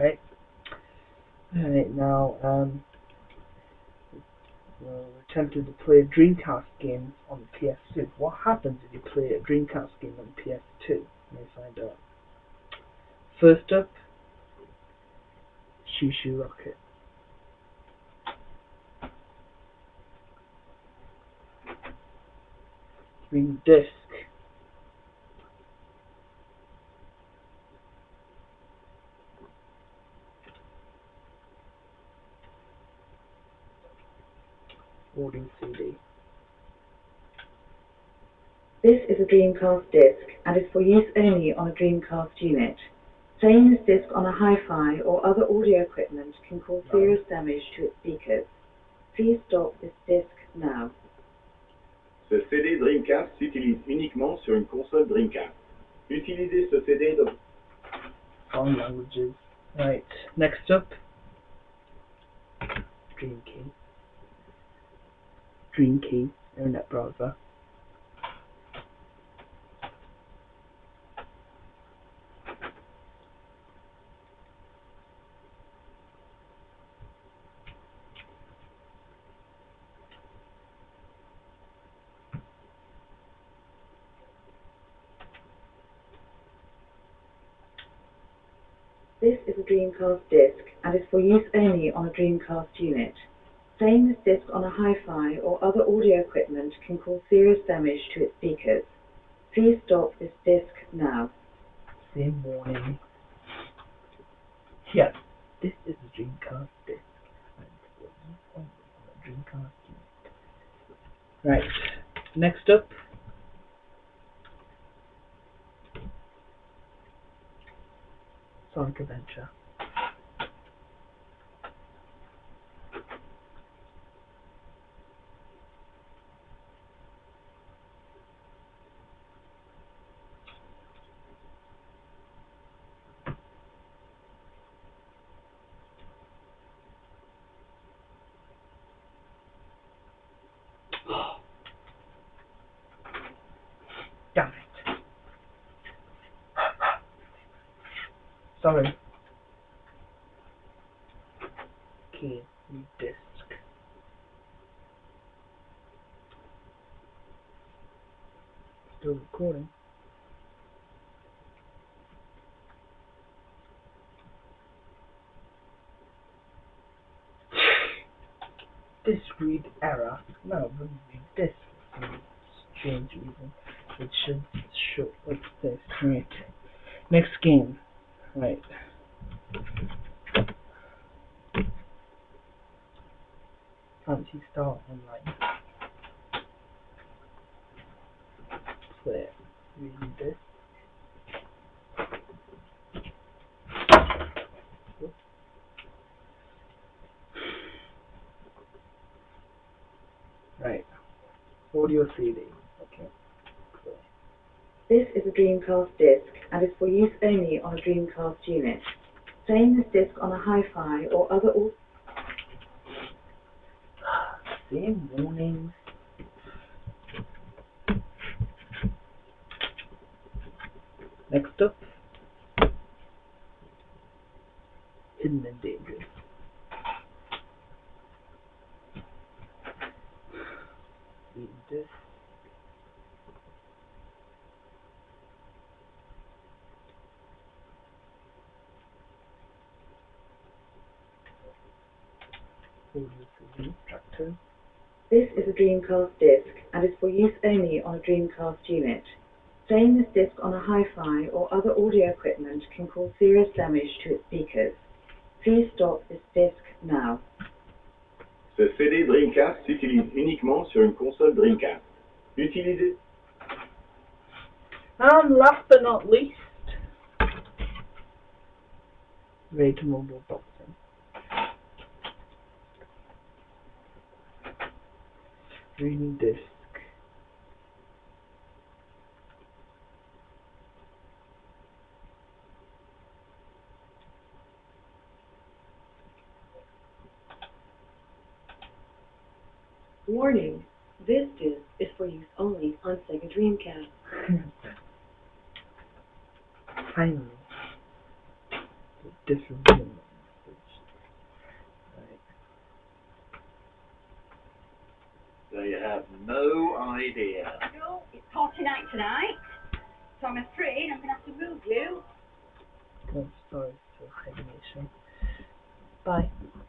Right. Alright, now, we'll attempt to play Dreamcast games on the PS2. What happens if you play a Dreamcast game on the PS2? Let me find out. First up, Shushu Rocket. Green disc. Loading CD. This is a Dreamcast disc and is for use only on a Dreamcast unit. Playing this disc on a hi-fi or other audio equipment can cause serious damage to its speakers. Please stop this disc now. Ce CD Dreamcast s'utilise uniquement sur une console Dreamcast. Utilisez ce CD de... All languages. Right, next up. DreamKey. DreamKey Internet Browser. This is a Dreamcast disc and is for use only on a Dreamcast unit. Playing this disc on a hi-fi or other audio equipment can cause serious damage to its speakers. Please stop this disc now. Same warning. Yes, this is a Dreamcast disc and is for use only on a Dreamcast unit. Right, next up. Sonic Adventure. Damn it. Sorry. Okay, new disc. Still recording. Disc read error. No, we need this for some strange reason. It should show up this. Right. Next game. Right. Fancy Star Online. Play it. Read this. Right. Audio CD. Okay. Play. This is a Dreamcast disc and is for use only on a Dreamcast unit. Playing this disc on a hi-fi or other... Same warnings. Next up. Hidden and Dangerous. Read this. This is a Dreamcast disc and is for use only on a Dreamcast unit. Playing this disc on a hi-fi or other audio equipment can cause serious damage to its speakers. Please stop this disc now. Ce CD Dreamcast s'utilise uniquement sur une console Dreamcast. Utilisez. And last but not least, Raid Mobile Boxing. Green disc. Warning, this disc is for use only on Sega Dreamcast. Finally. a different domain. So you have no idea. No, it's 49 tonight. So I'm afraid I'm going to have to move you. I'm sorry for the stagnation. Bye.